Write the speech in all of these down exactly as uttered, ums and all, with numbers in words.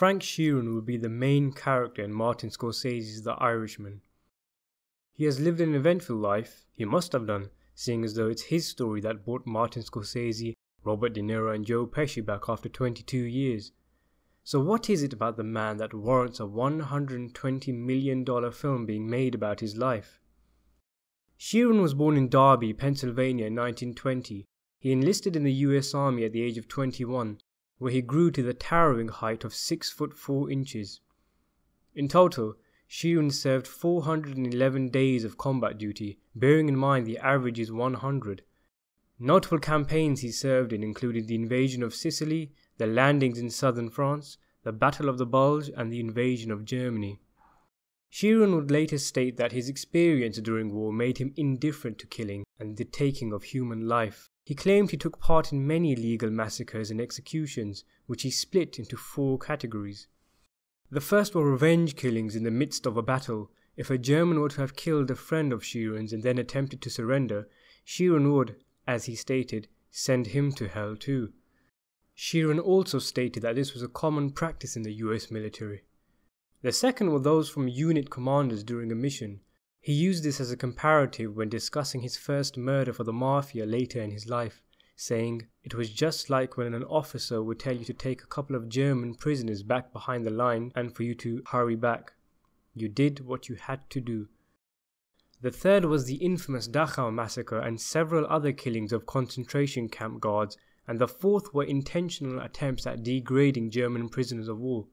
Frank Sheeran would be the main character in Martin Scorsese's The Irishman. He has lived an eventful life, he must have done, seeing as though it's his story that brought Martin Scorsese, Robert De Niro and Joe Pesci back after twenty-two years. So what is it about the man that warrants a one hundred twenty million dollar film being made about his life? Sheeran was born in Darby, Pennsylvania in nineteen twenty. He enlisted in the U S Army at the age of twenty-one, where he grew to the towering height of six foot four inches. In total, Sheeran served four hundred eleven days of combat duty, bearing in mind the average is one hundred. Notable campaigns he served in included the invasion of Sicily, the landings in southern France, the Battle of the Bulge and the invasion of Germany. Sheeran would later state that his experience during war made him indifferent to killing and the taking of human life. He claimed he took part in many illegal massacres and executions, which he split into four categories. The first were revenge killings in the midst of a battle. If a German were to have killed a friend of Sheeran's and then attempted to surrender, Sheeran would, as he stated, send him to hell too. Sheeran also stated that this was a common practice in the U S military. The second were those from unit commanders during a mission. He used this as a comparative when discussing his first murder for the mafia later in his life, saying, "It was just like when an officer would tell you to take a couple of German prisoners back behind the line and for you to hurry back. You did what you had to do." The third was the infamous Dachau massacre and several other killings of concentration camp guards, and the fourth were intentional attempts at degrading German prisoners of war.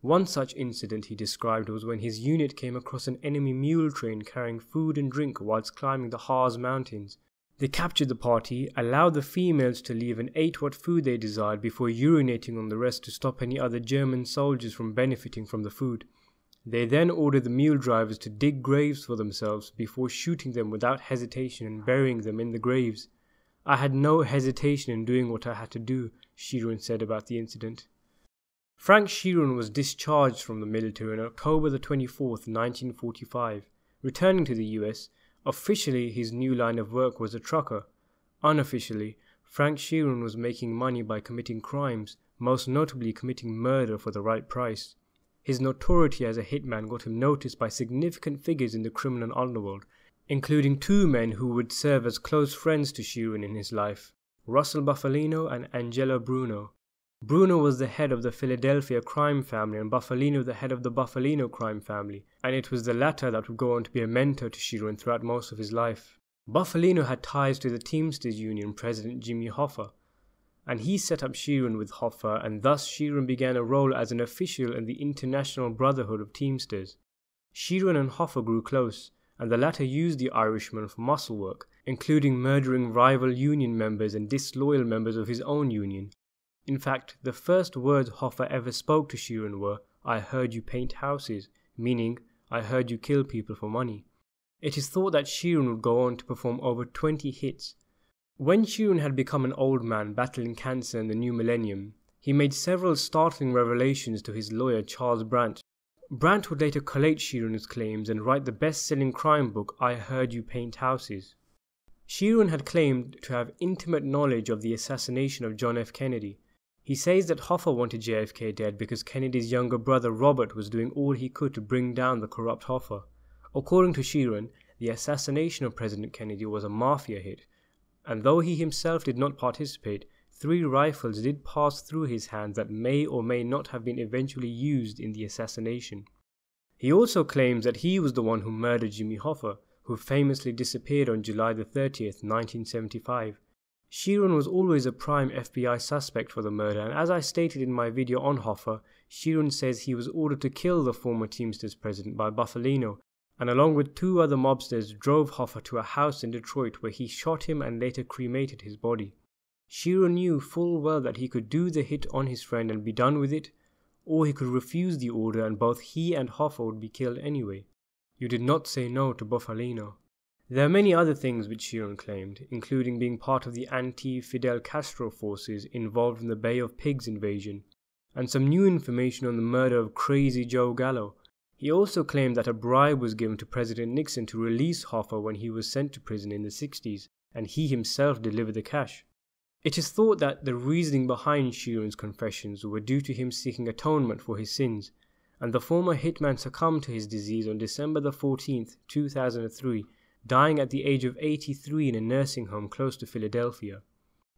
One such incident he described was when his unit came across an enemy mule train carrying food and drink whilst climbing the Harz mountains. They captured the party, allowed the females to leave and ate what food they desired before urinating on the rest to stop any other German soldiers from benefiting from the food. They then ordered the mule drivers to dig graves for themselves before shooting them without hesitation and burying them in the graves. "I had no hesitation in doing what I had to do," Sheeran said about the incident. Frank Sheeran was discharged from the military on October the twenty-fourth, nineteen forty-five. Returning to the U S, officially his new line of work was a trucker. Unofficially, Frank Sheeran was making money by committing crimes, most notably committing murder for the right price. His notoriety as a hitman got him noticed by significant figures in the criminal underworld, including two men who would serve as close friends to Sheeran in his life, Russell Bufalino and Angelo Bruno. Bruno was the head of the Philadelphia crime family and Bufalino the head of the Bufalino crime family, and it was the latter that would go on to be a mentor to Sheeran throughout most of his life. Bufalino had ties to the Teamsters Union president Jimmy Hoffa, and he set up Sheeran with Hoffa, and thus Sheeran began a role as an official in the International Brotherhood of Teamsters. Sheeran and Hoffa grew close, and the latter used the Irishman for muscle work, including murdering rival union members and disloyal members of his own union. In fact, the first words Hoffa ever spoke to Sheeran were, "I heard you paint houses," meaning, "I heard you kill people for money." It is thought that Sheeran would go on to perform over twenty hits. When Sheeran had become an old man battling cancer in the new millennium, he made several startling revelations to his lawyer Charles Brandt. Brandt would later collate Sheeran's claims and write the best-selling crime book, I Heard You Paint Houses. Sheeran had claimed to have intimate knowledge of the assassination of John F. Kennedy. He says that Hoffa wanted J F K dead because Kennedy's younger brother Robert was doing all he could to bring down the corrupt Hoffa. According to Sheeran, the assassination of President Kennedy was a mafia hit, and though he himself did not participate, three rifles did pass through his hands that may or may not have been eventually used in the assassination. He also claims that he was the one who murdered Jimmy Hoffa, who famously disappeared on July the thirtieth, nineteen seventy-five. Sheeran was always a prime F B I suspect for the murder, and as I stated in my video on Hoffa, Sheeran says he was ordered to kill the former Teamsters president by Bufalino, and along with two other mobsters drove Hoffa to a house in Detroit where he shot him and later cremated his body. Sheeran knew full well that he could do the hit on his friend and be done with it, or he could refuse the order and both he and Hoffa would be killed anyway. You did not say no to Bufalino. There are many other things which Sheeran claimed, including being part of the anti-Fidel Castro forces involved in the Bay of Pigs invasion, and some new information on the murder of Crazy Joe Gallo. He also claimed that a bribe was given to President Nixon to release Hoffa when he was sent to prison in the sixties, and he himself delivered the cash. It is thought that the reasoning behind Sheeran's confessions were due to him seeking atonement for his sins, and the former hitman succumbed to his disease on December the fourteenth, two thousand three, dying at the age of eighty-three in a nursing home close to Philadelphia.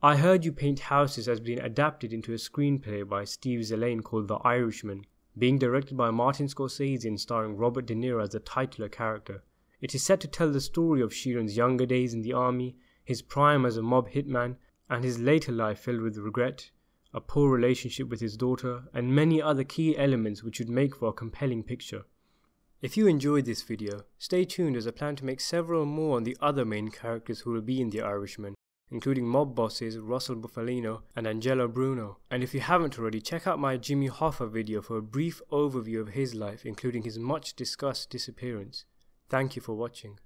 I Heard You Paint Houses has been adapted into a screenplay by Steve Zaillian called The Irishman, being directed by Martin Scorsese and starring Robert De Niro as the titular character. It is set to tell the story of Sheeran's younger days in the army, his prime as a mob hitman, and his later life filled with regret, a poor relationship with his daughter, and many other key elements which would make for a compelling picture. If you enjoyed this video, stay tuned as I plan to make several more on the other main characters who will be in The Irishman, including mob bosses Russell Bufalino and Angelo Bruno. And if you haven't already, check out my Jimmy Hoffa video for a brief overview of his life, including his much discussed disappearance. Thank you for watching.